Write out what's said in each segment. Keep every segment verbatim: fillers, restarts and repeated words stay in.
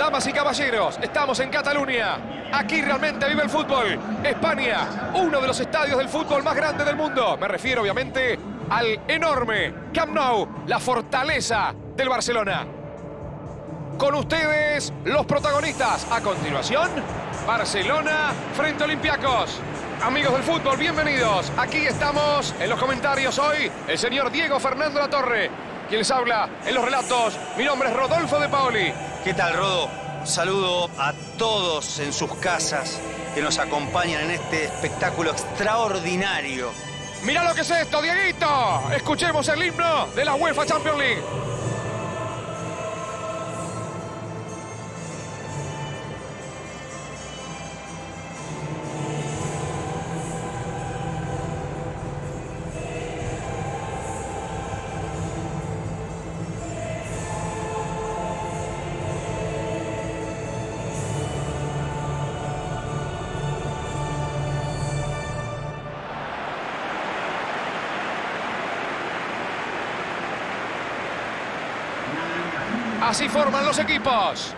Damas y caballeros, estamos en Cataluña. Aquí realmente vive el fútbol. España, uno de los estadios del fútbol más grande del mundo. Me refiero, obviamente, al enorme Camp Nou, la fortaleza del Barcelona. Con ustedes, los protagonistas. A continuación, Barcelona frente a Olympiakos. Amigos del fútbol, bienvenidos. Aquí estamos en los comentarios hoy el señor Diego Fernando La Torre, quien les habla en los relatos. Mi nombre es Rodolfo de Paoli. ¿Qué tal, Rodo? Un saludo a todos en sus casas que nos acompañan en este espectáculo extraordinario. Mirá lo que es esto, Dieguito. Escuchemos el himno de la UEFA Champions League. Así forman los equipos.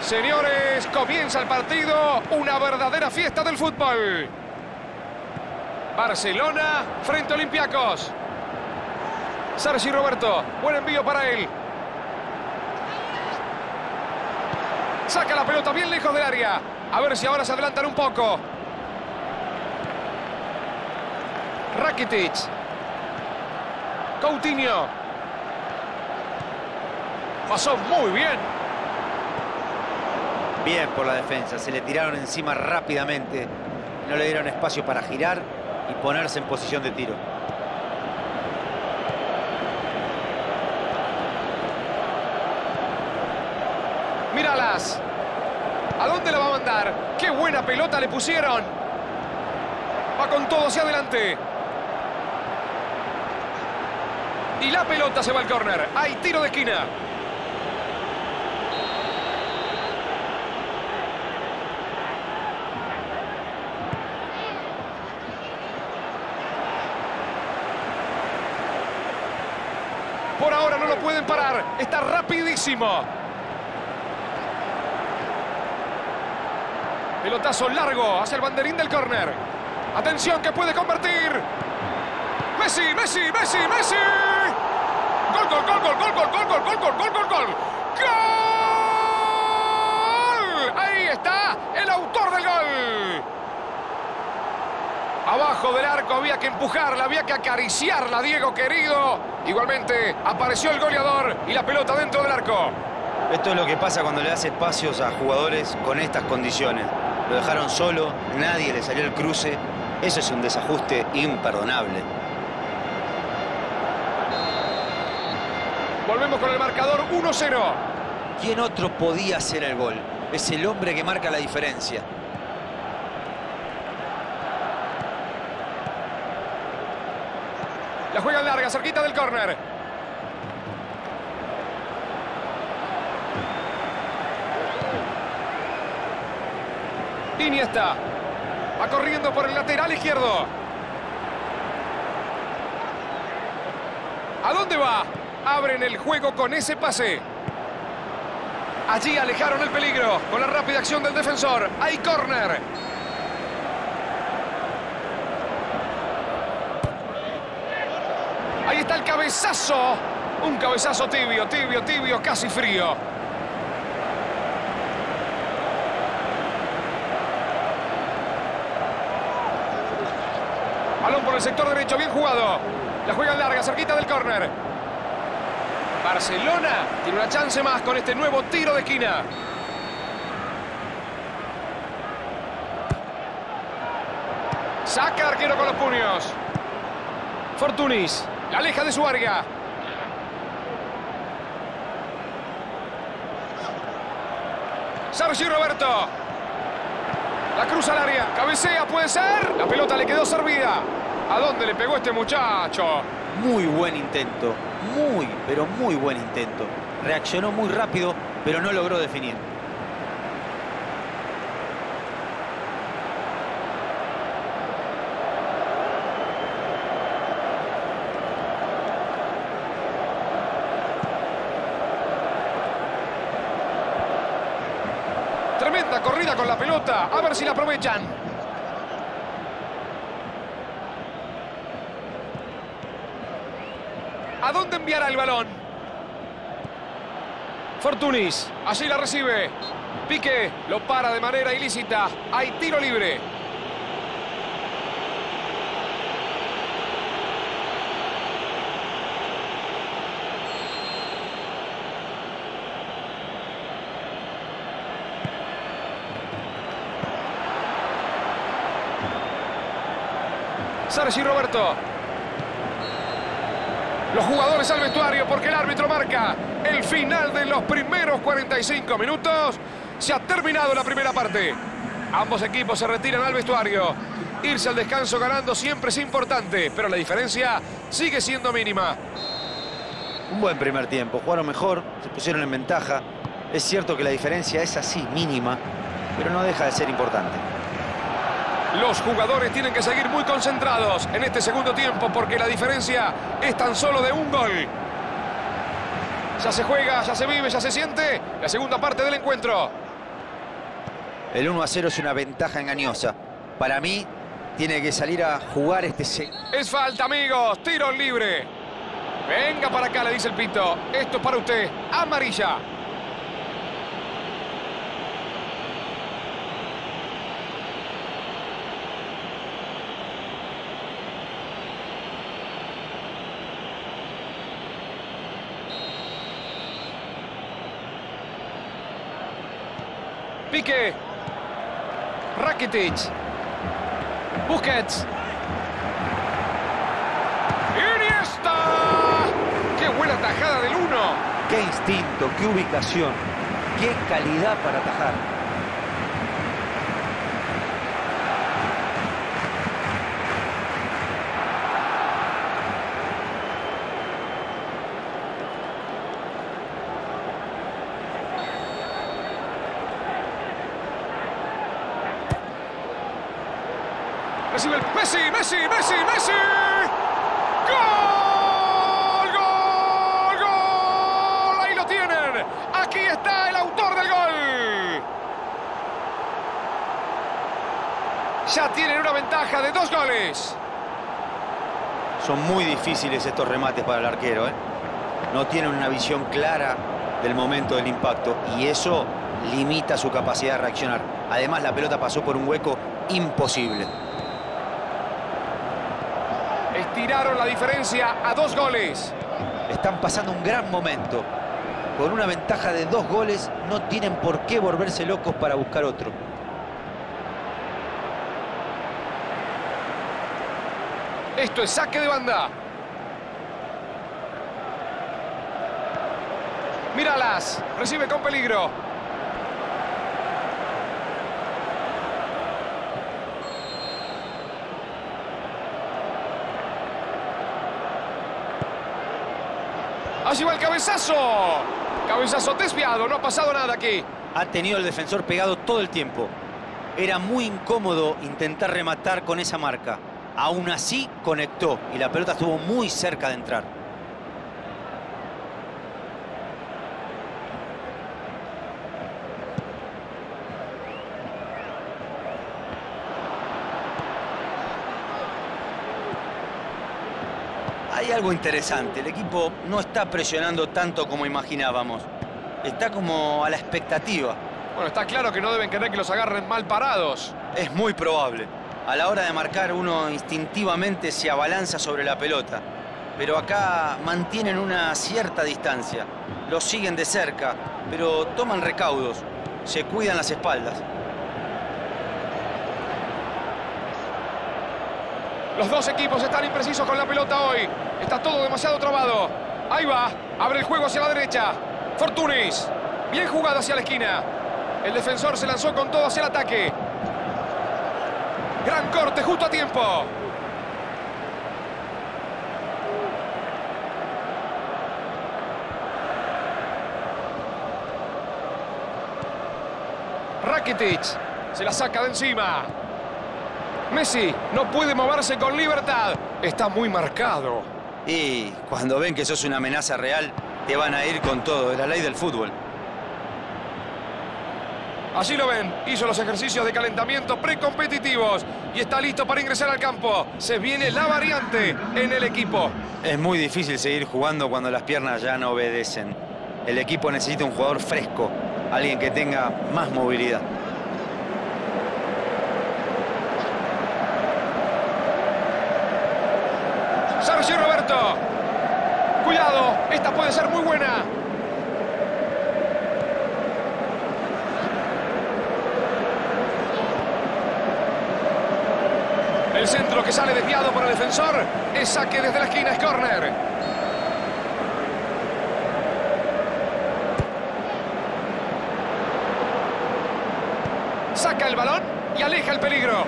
Señores, comienza el partido, una verdadera fiesta del fútbol. Barcelona frente a Olympiakos. Sergi Roberto, buen envío para él. Saca la pelota bien lejos del área. A ver si ahora se adelantan un poco. Rakitic. Coutinho. Pasó muy bien. Bien por la defensa, se le tiraron encima rápidamente. No le dieron espacio para girar y ponerse en posición de tiro. Míralas. ¿A dónde la va a mandar? ¡Qué buena pelota le pusieron! Va con todo hacia adelante. Y la pelota se va al córner. Hay tiro de esquina. Por ahora no lo pueden parar. Está rapidísimo. Pelotazo largo hacia el banderín del córner. Atención que puede convertir. Messi, Messi, Messi, Messi. Gol, gol, gol, gol, gol, gol, gol, gol, gol, gol, gol, gol. ¡Gol! Ahí está el autor del gol. Abajo del arco había que empujarla, había que acariciarla, Diego querido. Igualmente apareció el goleador y la pelota dentro del arco. Esto es lo que pasa cuando le das espacios a jugadores con estas condiciones. Lo dejaron solo, nadie le salió el cruce. Eso es un desajuste imperdonable. Volvemos con el marcador uno cero. ¿Quién otro podía hacer el gol? Es el hombre que marca la diferencia. La juega larga, cerquita del córner. Iniesta. Va corriendo por el lateral izquierdo. ¿A dónde va? Abren el juego con ese pase. Allí alejaron el peligro con la rápida acción del defensor. Hay córner. Ahí está el cabezazo. Un cabezazo tibio, tibio, tibio, casi frío. Balón por el sector derecho, bien jugado. La juega larga, cerquita del córner. Barcelona tiene una chance más con este nuevo tiro de esquina. Saca arquero con los puños. Fortunis. La aleja de su área. Sergi Roberto. La cruza al área. Cabecea, puede ser. La pelota le quedó servida. ¿A dónde le pegó este muchacho? Muy buen intento. Muy, pero muy buen intento. Reaccionó muy rápido, pero no logró definir. Tremenda corrida con la pelota. A ver si la aprovechan. ¿A dónde enviará el balón? Fortunis. Allí la recibe. Piqué lo para de manera ilícita. Hay tiro libre. Sergi Roberto. Los jugadores al vestuario porque el árbitro marca el final de los primeros cuarenta y cinco minutos. Se ha terminado la primera parte. Ambos equipos se retiran al vestuario. Irse al descanso ganando siempre es importante, pero la diferencia sigue siendo mínima. Un buen primer tiempo. Jugaron mejor, se pusieron en ventaja. Es cierto que la diferencia es así, mínima, pero no deja de ser importante. Los jugadores tienen que seguir muy concentrados en este segundo tiempo porque la diferencia es tan solo de un gol. Ya se juega, ya se vive, ya se siente la segunda parte del encuentro. El uno a cero es una ventaja engañosa. Para mí, tiene que salir a jugar este... Es falta, amigos. Tiro libre. Venga para acá, le dice el pito. Esto es para usted. Amarilla. Piqué, Rakitic, Busquets, Iniesta. ¡Qué buena tajada del uno! ¡Qué instinto, qué ubicación, qué calidad para atajar! Recibe el Messi, Messi, Messi, Messi. ¡Gol! ¡Gol! ¡Gol! Ahí lo tienen. Aquí está el autor del gol. Ya tienen una ventaja de dos goles. Son muy difíciles estos remates para el arquero, ¿eh? No tienen una visión clara del momento del impacto. Y eso limita su capacidad de reaccionar. Además, la pelota pasó por un hueco imposible. Tiraron la diferencia a dos goles. Están pasando un gran momento. Con una ventaja de dos goles, no tienen por qué volverse locos para buscar otro. Esto es saque de banda. Míralas. Recibe con peligro. Allí va el cabezazo. Cabezazo desviado. No ha pasado nada aquí. Ha tenido el defensor pegado todo el tiempo. Era muy incómodo intentar rematar con esa marca. Aún así conectó y la pelota estuvo muy cerca de entrar. Hay algo interesante, el equipo no está presionando tanto como imaginábamos. Está como a la expectativa. Bueno, está claro que no deben querer que los agarren mal parados. Es muy probable. A la hora de marcar uno instintivamente se abalanza sobre la pelota. Pero acá mantienen una cierta distancia. Los siguen de cerca, pero toman recaudos. Se cuidan las espaldas. Los dos equipos están imprecisos con la pelota hoy. Está todo demasiado trabado. Ahí va. Abre el juego hacia la derecha. Fortunis. Bien jugado hacia la esquina. El defensor se lanzó con todo hacia el ataque. Gran corte justo a tiempo. Rakitic se la saca de encima. Messi no puede moverse con libertad. Está muy marcado. Y cuando ven que sos una amenaza real, te van a ir con todo. Es la ley del fútbol. Allí lo ven. Hizo los ejercicios de calentamiento precompetitivos. Y está listo para ingresar al campo. Se viene la variante en el equipo. Es muy difícil seguir jugando cuando las piernas ya no obedecen. El equipo necesita un jugador fresco. Alguien que tenga más movilidad. Sergi Roberto. Cuidado, esta puede ser muy buena. El centro que sale desviado por el defensor es saque desde la esquina, es córner. Saca el balón y aleja el peligro.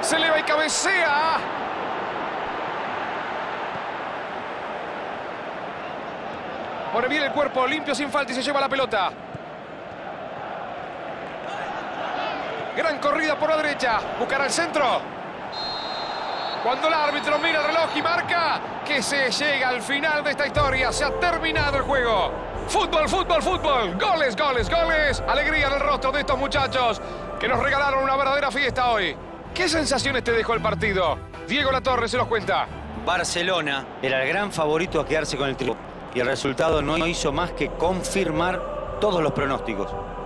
Se eleva y cabecea. Pone bien el cuerpo, limpio, sin falta, y se lleva la pelota. Gran corrida por la derecha. Buscará el centro. Cuando el árbitro mira el reloj y marca, que se llega al final de esta historia. Se ha terminado el juego. Fútbol, fútbol, fútbol. Goles, goles, goles. Alegría en el rostro de estos muchachos que nos regalaron una verdadera fiesta hoy. ¿Qué sensaciones te dejó el partido? Diego Latorre se los cuenta. Barcelona era el gran favorito a quedarse con el triunfo. Y el resultado no hizo más que confirmar todos los pronósticos.